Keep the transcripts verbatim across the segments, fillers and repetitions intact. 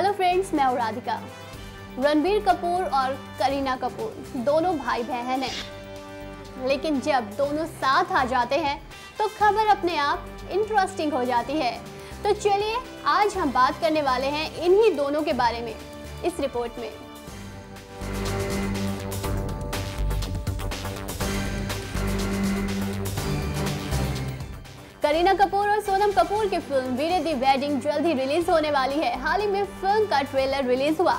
Hello friends, मैं हूँ राधिका। रणबीर कपूर और करीना कपूर दोनों भाई बहन हैं, लेकिन जब दोनों साथ आ जाते हैं तो खबर अपने आप इंटरेस्टिंग हो जाती है। तो चलिए, आज हम बात करने वाले हैं इन्हीं दोनों के बारे में इस रिपोर्ट में। करीना कपूर और सोनम कपूर की फिल्म वीरे दी वेडिंग जल्द ही रिलीज होने वाली है। हाल ही में फिल्म का ट्रेलर रिलीज हुआ।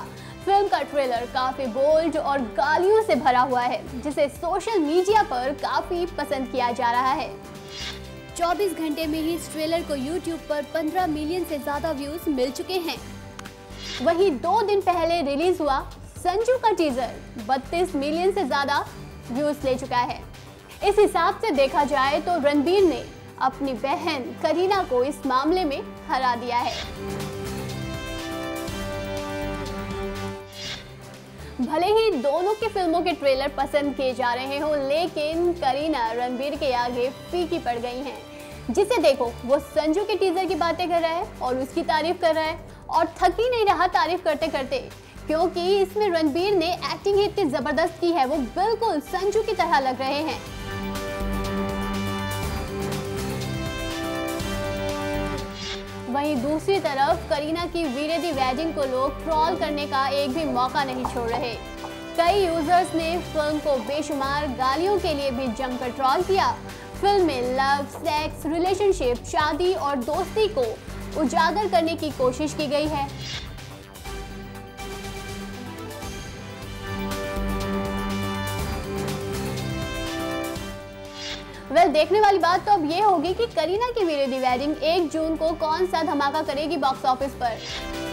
फिल्म का ट्रेलर काफी बोल्ड और गालियों से भरा हुआ है, जिसे सोशल मीडिया पर काफी पसंद किया जा रहा है। चौबीस घंटे में ही इस ट्रेलर को YouTube पर पंद्रह मिलियन से ज्यादा व्यूज मिल चुके हैं। वही दो दिन पहले रिलीज हुआ संजू का टीजर बत्तीस मिलियन से ज्यादा व्यूज ले चुका है। इस हिसाब से देखा जाए तो रणबीर ने अपनी बहन करीना को इस मामले में हरा दिया है। भले ही दोनों की फिल्मों के ट्रेलर पसंद किए जा रहे हों, लेकिन करीना रणबीर के आगे फीकी पड़ गई हैं। जिसे देखो वो संजू के टीजर की बातें कर रहा है और उसकी तारीफ कर रहा है, और थक ही नहीं रहा तारीफ करते करते, क्योंकि इसमें रणबीर ने एक्टिंग ही इतनी जबरदस्त की है, वो बिल्कुल संजू की तरह लग रहे हैं। वहीं दूसरी तरफ करीना की वीरे दी वेडिंग को लोग ट्रोल करने का एक भी मौका नहीं छोड़ रहे। कई यूजर्स ने फिल्म को बेशुमार गालियों के लिए भी जमकर ट्रोल किया। फिल्म में लव, सेक्स, रिलेशनशिप, शादी और दोस्ती को उजागर करने की कोशिश की गई है। वेल well, देखने वाली बात तो अब ये होगी कि करीना की वीरे दी वेडिंग एक जून को कौन सा धमाका करेगी बॉक्स ऑफिस पर।